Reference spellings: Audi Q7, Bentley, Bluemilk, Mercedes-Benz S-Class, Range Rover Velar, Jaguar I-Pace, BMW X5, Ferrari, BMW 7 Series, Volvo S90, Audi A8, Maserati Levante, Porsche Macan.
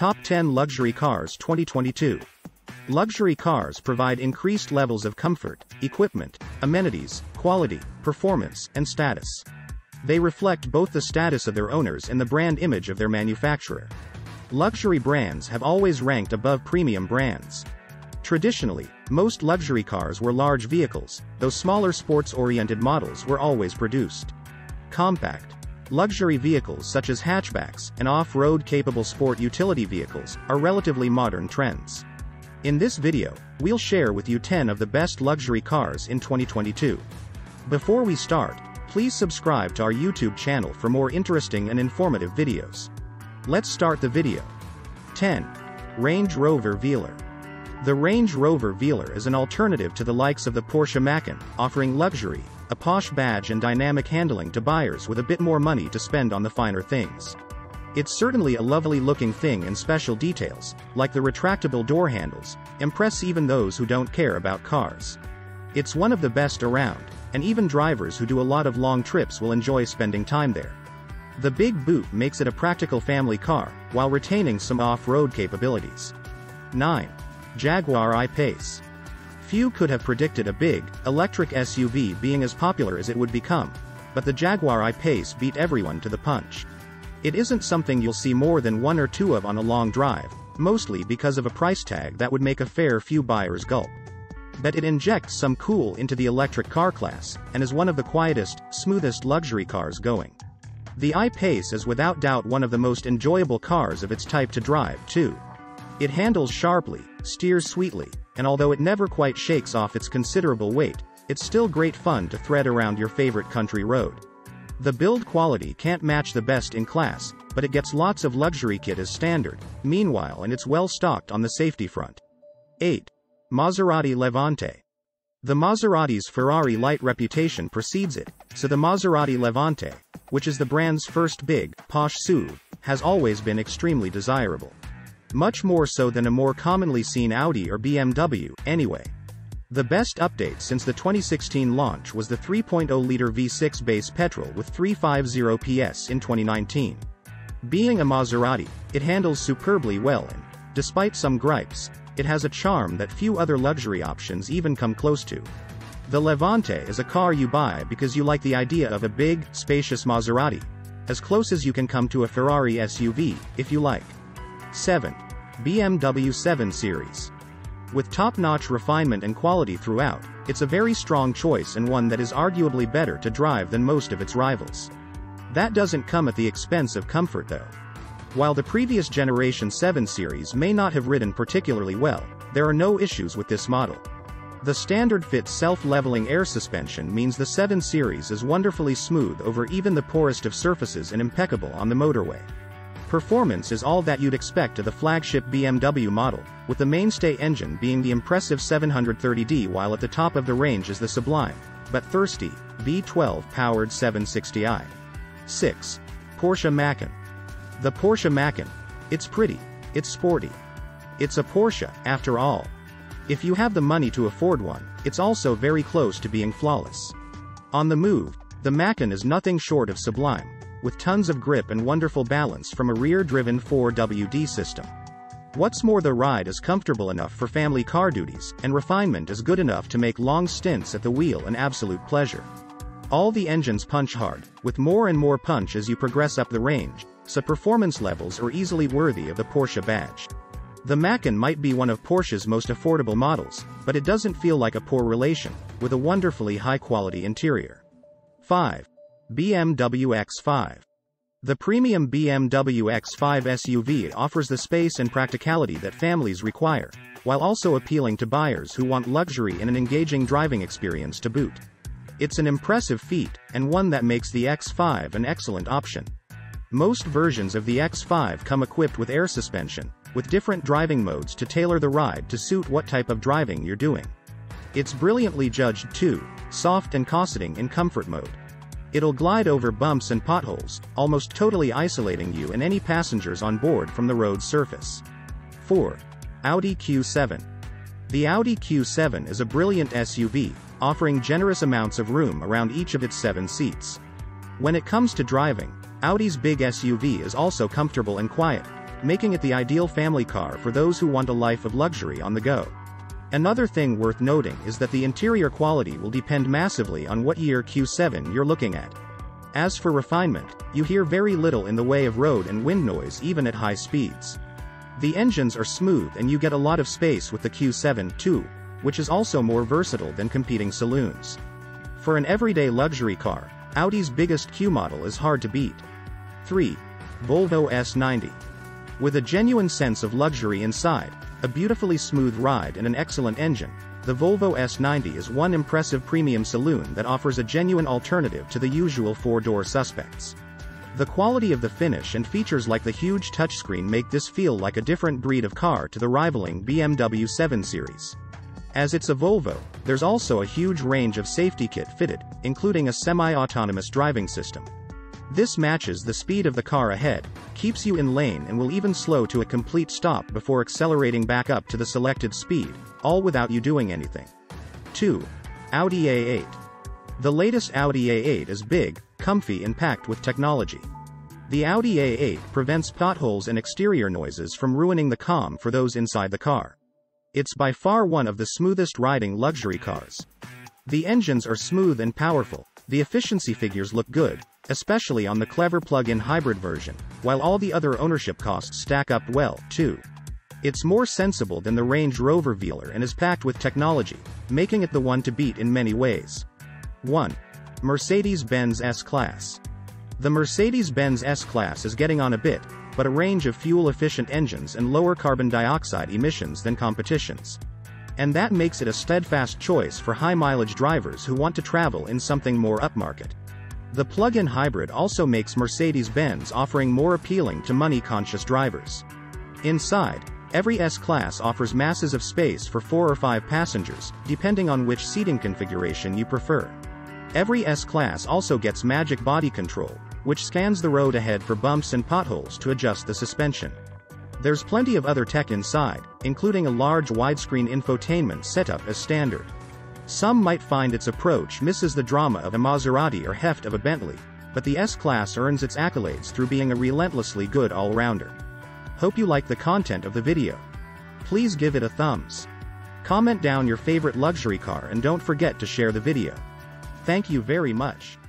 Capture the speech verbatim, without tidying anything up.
Top ten Luxury Cars twenty twenty-two. Luxury cars provide increased levels of comfort, equipment, amenities, quality, performance, and status. They reflect both the status of their owners and the brand image of their manufacturer. Luxury brands have always ranked above premium brands. Traditionally, most luxury cars were large vehicles, though smaller sports-oriented models were always produced. Compact. Luxury vehicles such as hatchbacks and off-road capable sport utility vehicles are relatively modern trends. In this video, we'll share with you ten of the best luxury cars in twenty twenty-two. Before we start, please subscribe to our YouTube channel for more interesting and informative videos. Let's start the video. ten. Range Rover Velar. The Range Rover Velar is an alternative to the likes of the Porsche Macan, offering luxury, a posh badge and dynamic handling to buyers with a bit more money to spend on the finer things. It's certainly a lovely looking thing, and special details, like the retractable door handles, impress even those who don't care about cars. It's one of the best around, and even drivers who do a lot of long trips will enjoy spending time there. The big boot makes it a practical family car, while retaining some off-road capabilities. nine. Jaguar I-Pace. Few could have predicted a big, electric S U V being as popular as it would become, but the Jaguar I-Pace beat everyone to the punch. It isn't something you'll see more than one or two of on a long drive, mostly because of a price tag that would make a fair few buyers gulp. But it injects some cool into the electric car class, and is one of the quietest, smoothest luxury cars going. The I-Pace is without doubt one of the most enjoyable cars of its type to drive, too. It handles sharply, steers sweetly, and although it never quite shakes off its considerable weight, it's still great fun to thread around your favorite country road. The build quality can't match the best in class, but it gets lots of luxury kit as standard, meanwhile, and it's well stocked on the safety front. eight. Maserati Levante. The Maserati's Ferrari light reputation precedes it, so the Maserati Levante, which is the brand's first big, posh S U V, has always been extremely desirable. Much more so than a more commonly seen Audi or B M W, anyway. The best update since the twenty sixteen launch was the three point oh liter V six base petrol with three hundred fifty P S in twenty nineteen. Being a Maserati, it handles superbly well and, despite some gripes, it has a charm that few other luxury options even come close to. The Levante is a car you buy because you like the idea of a big, spacious Maserati, as close as you can come to a Ferrari S U V, if you like. seven. B M W seven series. With top-notch refinement and quality throughout, it's a very strong choice, and one that is arguably better to drive than most of its rivals. That doesn't come at the expense of comfort, though. While the previous generation seven series may not have ridden particularly well, there are no issues with this model. The standard-fit self-leveling air suspension means the seven series is wonderfully smooth over even the poorest of surfaces and impeccable on the motorway. Performance is all that you'd expect of the flagship B M W model, with the mainstay engine being the impressive seven hundred thirty D, while at the top of the range is the sublime, but thirsty, V twelve-powered seven sixty i. six. Porsche Macan. The Porsche Macan. It's pretty. It's sporty. It's a Porsche, after all. If you have the money to afford one, it's also very close to being flawless. On the move, the Macan is nothing short of sublime, with tons of grip and wonderful balance from a rear-driven four W D system. What's more, the ride is comfortable enough for family car duties, and refinement is good enough to make long stints at the wheel an absolute pleasure. All the engines punch hard, with more and more punch as you progress up the range, so performance levels are easily worthy of the Porsche badge. The Macan might be one of Porsche's most affordable models, but it doesn't feel like a poor relation, with a wonderfully high-quality interior. five. B M W X five. The premium B M W X five S U V offers the space and practicality that families require, while also appealing to buyers who want luxury and an engaging driving experience to boot. It's an impressive feat, and one that makes the X five an excellent option. Most versions of the X five come equipped with air suspension, with different driving modes to tailor the ride to suit what type of driving you're doing. It's brilliantly judged too, soft and cosseting in comfort mode. It'll glide over bumps and potholes, almost totally isolating you and any passengers on board from the road surface. four. Audi Q seven. The Audi Q seven is a brilliant S U V, offering generous amounts of room around each of its seven seats. When it comes to driving, Audi's big S U V is also comfortable and quiet, making it the ideal family car for those who want a life of luxury on the go. Another thing worth noting is that the interior quality will depend massively on what year Q seven you're looking at. As for refinement, you hear very little in the way of road and wind noise even at high speeds. The engines are smooth and you get a lot of space with the Q seven too, which is also more versatile than competing saloons. For an everyday luxury car, Audi's biggest Q model is hard to beat. three. Volvo S ninety. With a genuine sense of luxury inside, a beautifully smooth ride and an excellent engine, the Volvo S ninety is one impressive premium saloon that offers a genuine alternative to the usual four-door suspects. The quality of the finish and features like the huge touchscreen make this feel like a different breed of car to the rivaling B M W seven series. As it's a Volvo, there's also a huge range of safety kit fitted, including a semi-autonomous driving system. This matches the speed of the car ahead, keeps you in lane and will even slow to a complete stop before accelerating back up to the selected speed, all without you doing anything. two. Audi A eight. The latest Audi A eight is big, comfy and packed with technology. The Audi A eight prevents potholes and exterior noises from ruining the calm for those inside the car. It's by far one of the smoothest riding luxury cars. The engines are smooth and powerful, the efficiency figures look good, especially on the clever plug-in hybrid version, while all the other ownership costs stack up well, too. It's more sensible than the Range Rover Velar and is packed with technology, making it the one to beat in many ways. one. Mercedes-Benz S-Class. The Mercedes-Benz S-Class is getting on a bit, but a range of fuel-efficient engines and lower carbon dioxide emissions than competition's. And that makes it a steadfast choice for high-mileage drivers who want to travel in something more upmarket. The plug-in hybrid also makes Mercedes-Benz offering more appealing to money-conscious drivers. Inside, every S-Class offers masses of space for four or five passengers, depending on which seating configuration you prefer. Every S-Class also gets magic body control, which scans the road ahead for bumps and potholes to adjust the suspension. There's plenty of other tech inside, including a large widescreen infotainment setup as standard. Some might find its approach misses the drama of a Maserati or heft of a Bentley, but the S-Class earns its accolades through being a relentlessly good all-rounder. Hope you like the content of the video. Please give it a thumbs. Comment down your favorite luxury car and don't forget to share the video. Thank you very much.